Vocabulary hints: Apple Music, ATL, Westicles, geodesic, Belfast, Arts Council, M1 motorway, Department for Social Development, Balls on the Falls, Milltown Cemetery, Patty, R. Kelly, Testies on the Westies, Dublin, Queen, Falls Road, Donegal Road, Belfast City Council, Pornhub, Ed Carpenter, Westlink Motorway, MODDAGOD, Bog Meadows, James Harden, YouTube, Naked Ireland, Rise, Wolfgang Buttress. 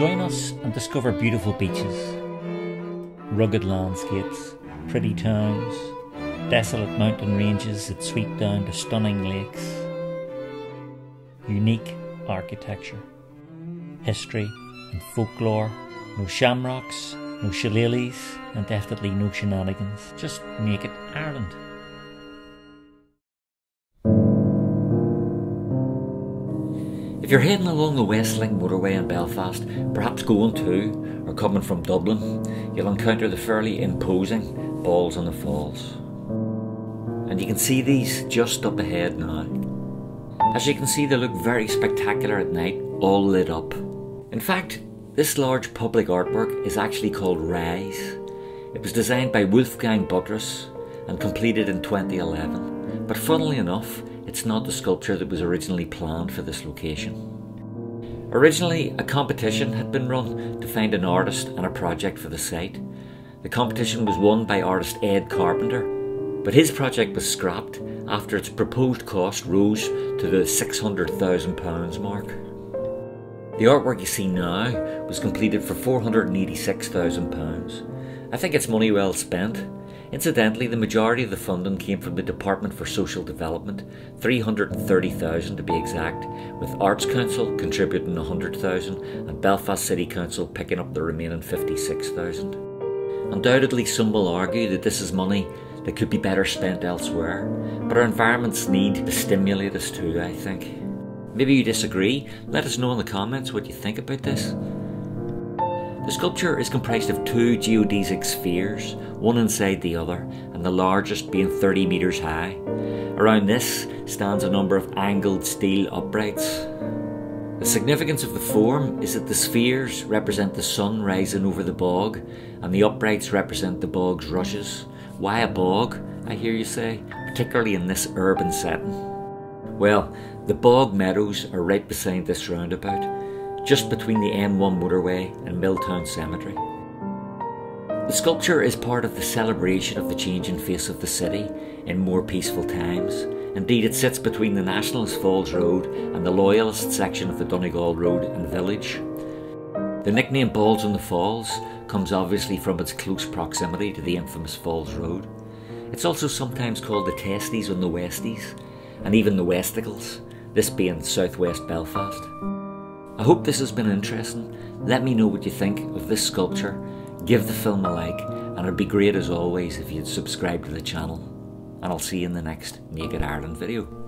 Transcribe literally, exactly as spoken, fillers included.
Join us and discover beautiful beaches, rugged landscapes, pretty towns, desolate mountain ranges that sweep down to stunning lakes, unique architecture, history and folklore, no shamrocks, no shillelaghs and definitely no shenanigans, just Naked Ireland. If you're heading along the Westlink Motorway in Belfast, perhaps going to or coming from Dublin, you'll encounter the fairly imposing Balls on the Falls. And you can see these just up ahead now. As you can see, they look very spectacular at night, all lit up. In fact, this large public artwork is actually called Rise. It was designed by Wolfgang Buttress and completed in twenty eleven, but funnily enough, it's not the sculpture that was originally planned for this location. Originally, a competition had been run to find an artist and a project for the site. The competition was won by artist Ed Carpenter, but his project was scrapped after its proposed cost rose to the six hundred thousand pounds mark. The artwork you see now was completed for four hundred and eighty-six thousand pounds. I think it's money well spent. Incidentally, the majority of the funding came from the Department for Social Development, three hundred and thirty thousand to be exact, with Arts Council contributing one hundred thousand and Belfast City Council picking up the remaining fifty-six thousand. Undoubtedly, some will argue that this is money that could be better spent elsewhere, but our environments need to stimulate us too, I think. Maybe you disagree. Let us know in the comments what you think about this. The sculpture is comprised of two geodesic spheres, one inside the other, and the largest being thirty metres high. Around this stands a number of angled steel uprights. The significance of the form is that the spheres represent the sun rising over the bog, and the uprights represent the bog's rushes. Why a bog, I hear you say, particularly in this urban setting? Well, the bog meadows are right beside this roundabout, just between the M one motorway and Milltown Cemetery. The sculpture is part of the celebration of the changing face of the city in more peaceful times. Indeed, it sits between the Nationalist Falls Road and the Loyalist section of the Donegal Road and village. The nickname Balls on the Falls comes obviously from its close proximity to the infamous Falls Road. It's also sometimes called the Testies on the Westies, and even the Westicles, this being southwest Belfast. I hope this has been interesting. Let me know what you think of this sculpture, give the film a like, and it'd be great as always if you'd subscribe to the channel. And I'll see you in the next Naked Ireland video.